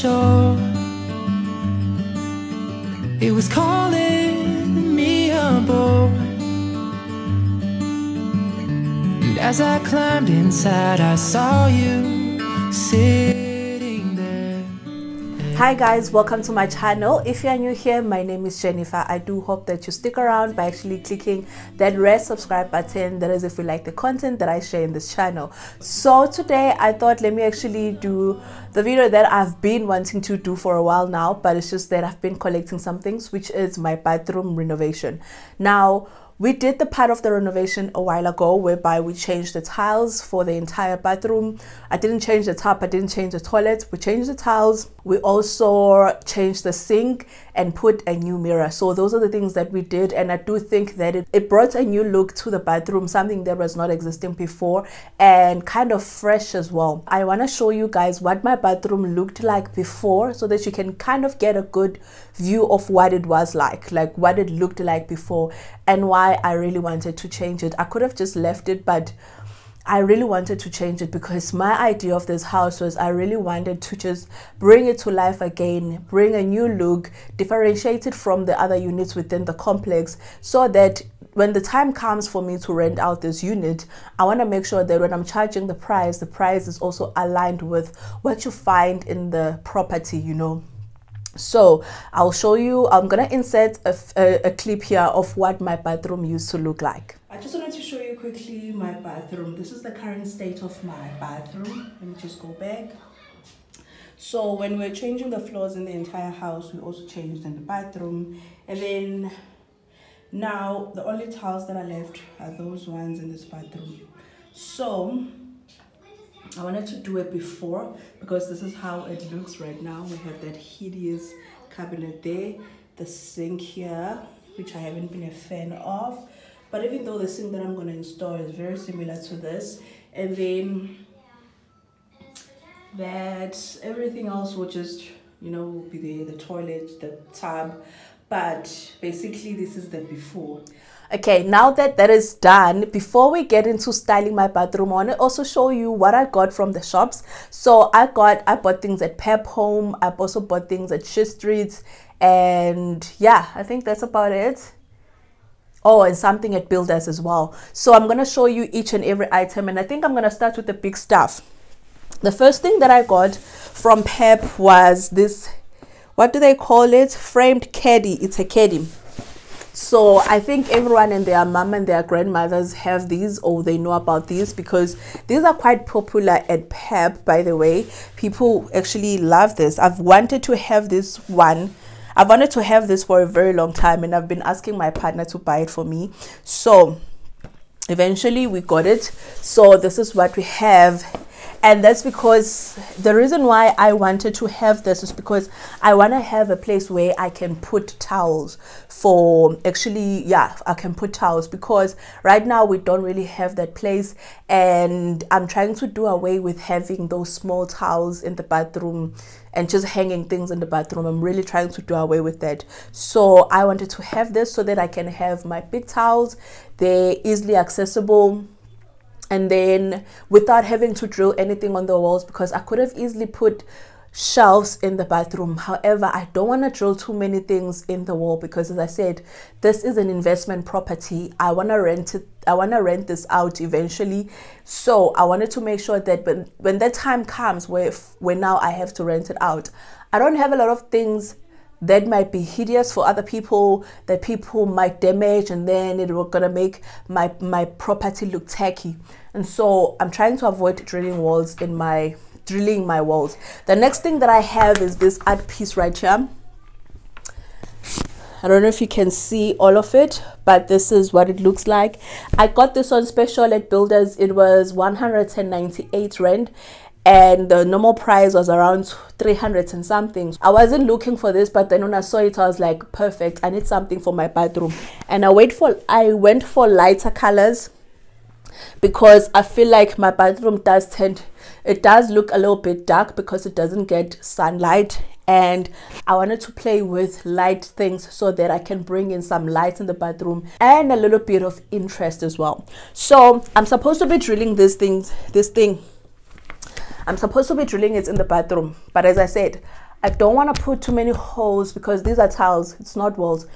shore. It was calling me aboard, and as I climbed inside, I saw you sitting there. Hi guys, welcome to my channel. If you are new here, my name is Jennifer. I do hope that you stick around by actually clicking that red subscribe button. That is if you like the content that I share in this channel. So today I thought, let me actually do the video that I've been wanting to do for a while now, but it's just that I've been collecting some things, which is my bathroom renovation. Now, we did the part of the renovation a while ago whereby we changed the tiles for the entire bathroom. I didn't change the tap, I didn't change the toilet, we changed the tiles. We also changed the sink and put a new mirror. So those are the things that we did, and I do think that it brought a new look to the bathroom, something that was not existing before and kind of fresh as well. I want to show you guys what my bathroom looked like before so that you can kind of get a good view of what it was like what it looked like before and why I really wanted to change it. I could have just left it, but I really wanted to change it because my idea of this house was I really wanted to just bring it to life again, bring a new look, differentiate it from the other units within the complex, so that when the time comes for me to rent out this unit, I want to make sure that when I'm charging the price is also aligned with what you find in the property, you know. So I'll show you, I'm gonna insert a clip here of what my bathroom used to look like. I just wanted to show you quickly my bathroom. This is the current state of my bathroom. Let me just go back. So when we're changing the floors in the entire house, we also changed in the bathroom. And then now the only tiles that are left are those ones in this bathroom. So I wanted to do it before because this is how it looks right now. We have that hideous cabinet there, the sink here, which I haven't been a fan of, but even though the sink that I'm going to install is very similar to this, and then that everything else will just, you know, will be there, the toilet, the tub. But basically this is the before. Okay, now that that is done, before we get into styling my bathroom, I want to also show you what I got from the shops. So I bought things at Pep Home. I've also bought things at Sheet Street, and yeah, I think that's about it. Oh, and something at Builders as well. So I'm going to show you each and every item, and I think I'm going to start with the big stuff. The first thing that I got from Pep was this, what do they call it? Framed caddy. It's a caddy. So I think everyone and their mom and their grandmothers have these, or they know about these, because these are quite popular at Pep, by the way. People actually love this. I've wanted to have this one. I've wanted to have this for a very long time, and I've been asking my partner to buy it for me. So eventually we got it. So this is what we have. And that's because the reason why I wanted to have this is because I want to have a place where I can put towels for actually, yeah, I can put towels, because right now we don't really have that place, and I'm trying to do away with having those small towels in the bathroom and just hanging things in the bathroom. I'm really trying to do away with that. So I wanted to have this so that I can have my big towels. They're easily accessible, and then without having to drill anything on the walls, because I could have easily put shelves in the bathroom. However, I don't want to drill too many things in the wall because, as I said, this is an investment property. I want to rent it. I want to rent this out eventually. So I wanted to make sure that when that time comes where now I have to rent it out, I don't have a lot of things that might be hideous for other people, that people might damage, and then it will gonna make my property look tacky. And so I'm trying to avoid drilling my walls. The next thing that I have is this art piece right here. I don't know if you can see all of it, but this is what it looks like. I got this on special at Builders. It was 198 rand. And the normal price was around 300 and something. I wasn't looking for this, but then when I saw it, I was like, perfect, I need something for my bathroom. And I went for lighter colors because I feel like my bathroom does look a little bit dark because it doesn't get sunlight. And I wanted to play with light things so that I can bring in some lights in the bathroom and a little bit of interest as well. So I'm supposed to be drilling this thing. I'm supposed to be drilling it in the bathroom, but as I said, I don't want to put too many holes because these are tiles, it's not walls.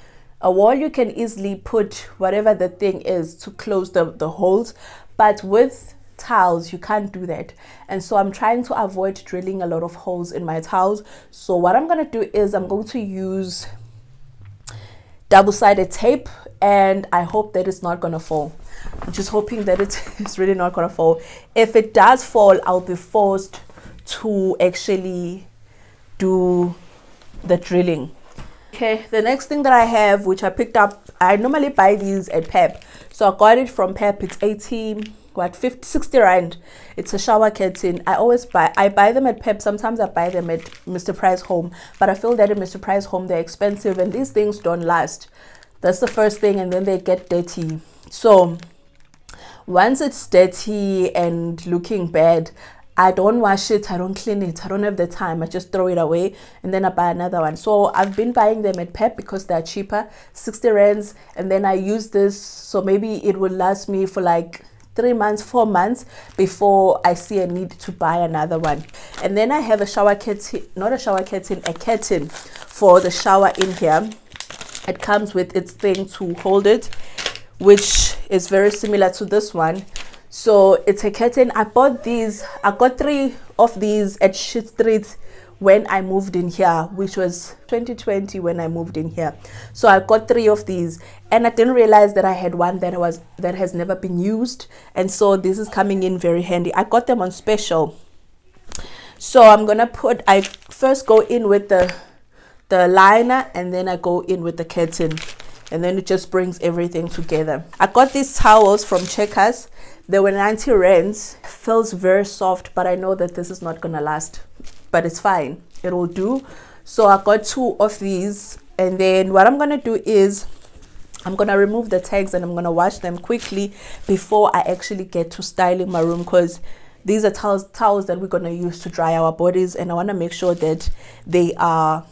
A wall, you can easily put whatever the thing is to close the holes, but with tiles you can't do that. And so I'm trying to avoid drilling a lot of holes in my tiles. So what I'm going to do is I'm going to use double-sided tape, and I hope that it's not going to fall. I'm just hoping that it's really not going to fall. If it does fall, I'll be forced to actually do the drilling. Okay, the next thing that I have, which I picked up, I normally buy these at Pep, so I got it from Pep. It's 60 rand. It's a shower curtain. I buy them at Pep. Sometimes I buy them at Mr. Price Home, but I feel that at Mr. Price Home they're expensive and these things don't last. That's the first thing, and then they get dirty. So once it's dirty and looking bad, I don't wash it, I don't clean it, I don't have the time, I just throw it away and then I buy another one. So I've been buying them at Pep because they're cheaper, 60 rands, and then I use this, so maybe it will last me for like 3 months, 4 months before I see a need to buy another one. And then I have a shower curtain, not a shower curtain, a curtain for the shower in here. It comes with its thing to hold it, which is very similar to this one. So it's a curtain. I bought these, I got 3 of these at Sheet Street when I moved in here, which was 2020 when I moved in here. So I got 3 of these, and I didn't realize that I had one that has never been used, and so this is coming in very handy. I got them on special. So I'm gonna put, I first go in with the liner, and then I go in with the curtain, and then it just brings everything together. I got these towels from Checkers. They were 90 rands. Feels very soft, but I know that this is not gonna last, but it's fine, it'll do. So I got 2 of these, and then what I'm gonna do is I'm gonna remove the tags and I'm gonna wash them quickly before I actually get to styling my room, because these are towels that we're gonna use to dry our bodies, and I want to make sure that they are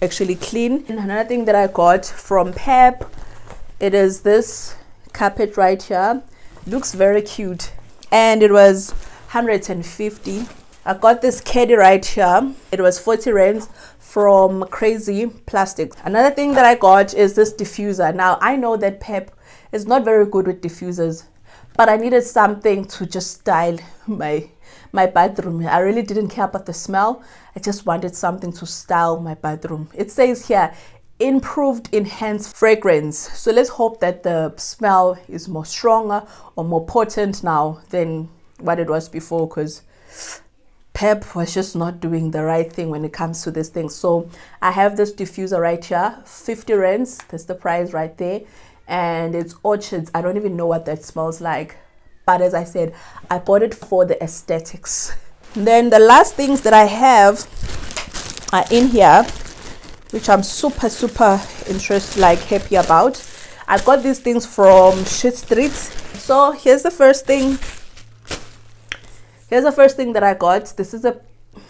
actually clean. And another thing that I got from Pep, it is this carpet right here. Looks very cute, and it was 150. I got this caddy right here. It was 40 rands from Crazy Plastics. Another thing that I got is this diffuser. Now I know that Pep is not very good with diffusers, but I needed something to just style my bathroom. I really didn't care about the smell, I just wanted something to style my bathroom. It says here improved enhanced fragrance, so let's hope that the smell is more stronger or more potent now than what it was before, because Pep was just not doing the right thing when it comes to this thing. So I have this diffuser right here, 50 rands, that's the price right there, and it's orchids. I don't even know what that smells like, but as I said, I bought it for the aesthetics. Then the last things that I have are in here, which I'm super interested, like happy about. I got these things from Sheet Street. So here's the first thing. Here's the first thing that I got. This is a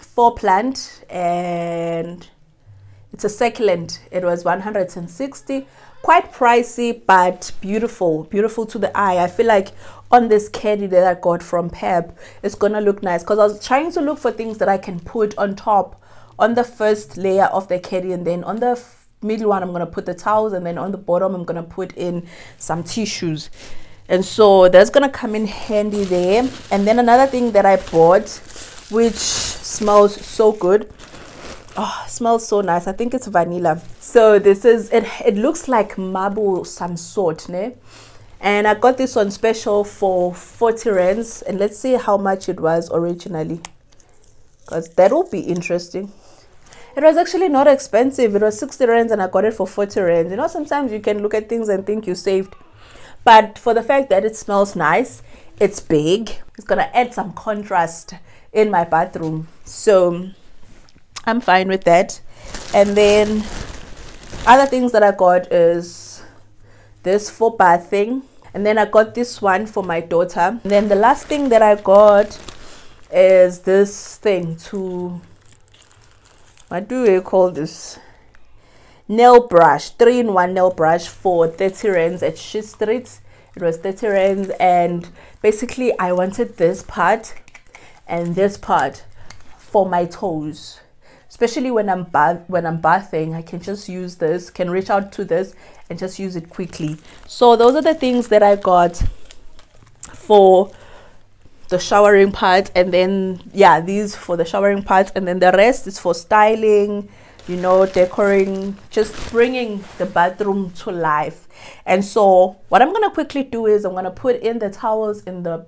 4 plant and it's a succulent. It was 160. Quite pricey, but beautiful. Beautiful to the eye. I feel like on this caddy that I got from Pep, it's gonna look nice, because I was trying to look for things that I can put on top, on the first layer of the caddy, and then on the middle one I'm going to put the towels, and then on the bottom I'm going to put in some tissues, and so that's going to come in handy there. And then another thing that I bought, which smells so good, oh, smells so nice, I think it's vanilla. So this is it, it looks like marble some sort, né? And I got this on special for 40 rands, and let's see how much it was originally, because that will be interesting. It was actually not expensive. It was 60 rands and I got it for 40 rands. You know, sometimes you can look at things and think you saved. But for the fact that it smells nice, it's big, it's going to add some contrast in my bathroom. So I'm fine with that. And then other things that I got is this 4-bar thing. And then I got this one for my daughter. And then the last thing that I got is this thing to, what do we call this, nail brush, 3-in-1 nail brush for 30 rands at Sheet Street. It was 30 rands, and basically I wanted this part and this part for my toes. especially when I'm bathing, I can just use this, can reach out to this and just use it quickly. So those are the things that I got for the showering part, and then yeah, these for the showering part, and then the rest is for styling, you know, decorating, just bringing the bathroom to life. And so what I'm gonna quickly do is I'm gonna put in the towels in the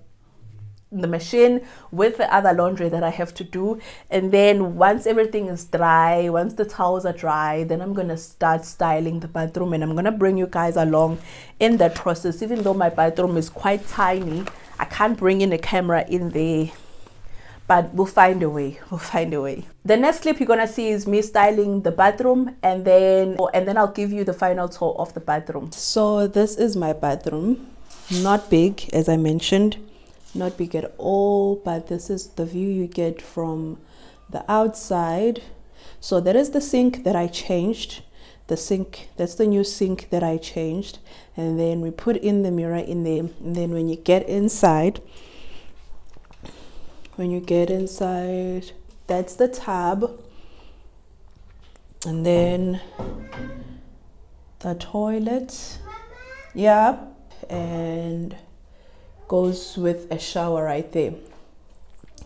machine with the other laundry that I have to do, and then once everything is dry, once the towels are dry, then I'm gonna start styling the bathroom, and I'm gonna bring you guys along in that process. Even though my bathroom is quite tiny, I can't bring in a camera in there, but we'll find a way, we'll find a way. The next clip you're gonna see is me styling the bathroom, and then I'll give you the final tour of the bathroom. So this is my bathroom, not big, as I mentioned, not big at all, but this is the view you get from the outside. So that is the sink that I changed, the sink, that's the new sink that I changed, and then we put in the mirror in there. And then when you get inside, that's the tub, and then the toilet, yeah, and goes with a shower right there.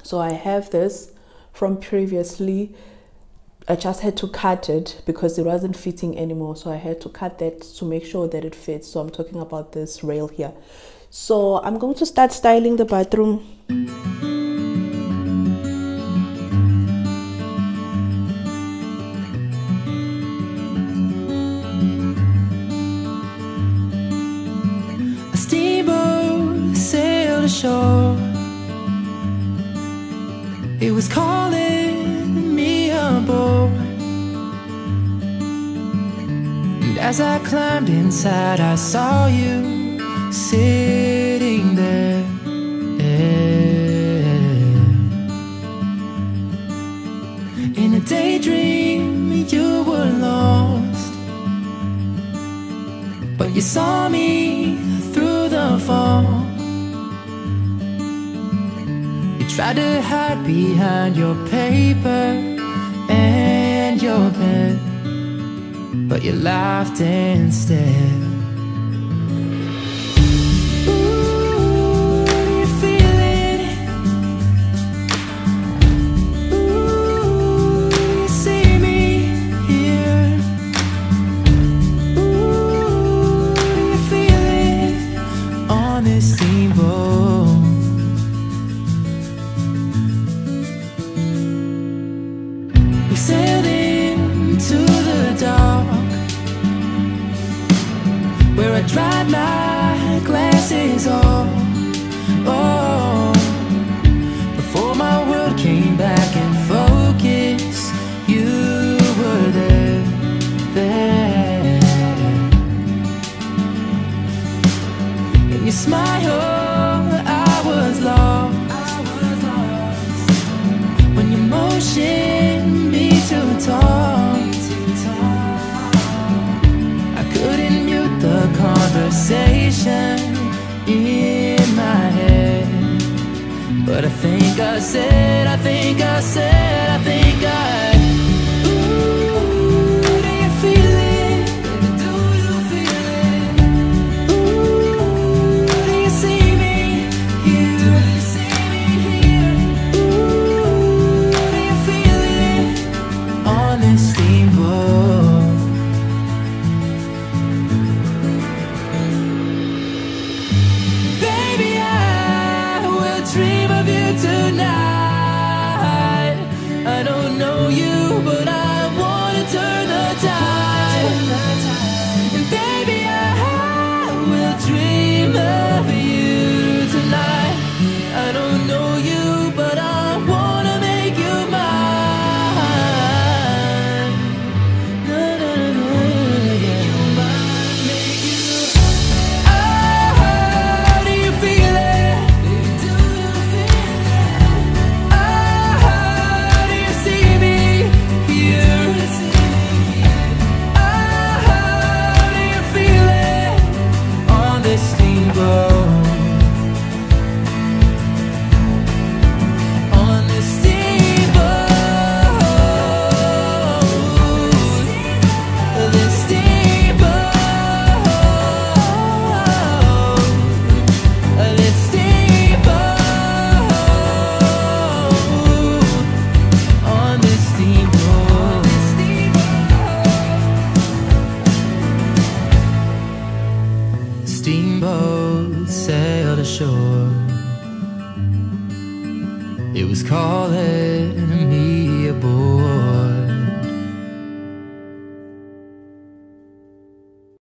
So I have this from previously, I just had to cut it because it wasn't fitting anymore, so I had to cut that to make sure that it fits. So I'm talking about this rail here. So I'm going to start styling the bathroom. It was calling me aboard, and as I climbed inside, I saw you sitting there. Yeah. In a daydream, you were lost, but you saw me through the fog. Tried to hide behind your paper and your pen, but you laughed instead. Ooh, do you feel it? Ooh, do you see me here? Ooh, do you feel it on this steamboat? Sailed into the dark, It was calling me aboard.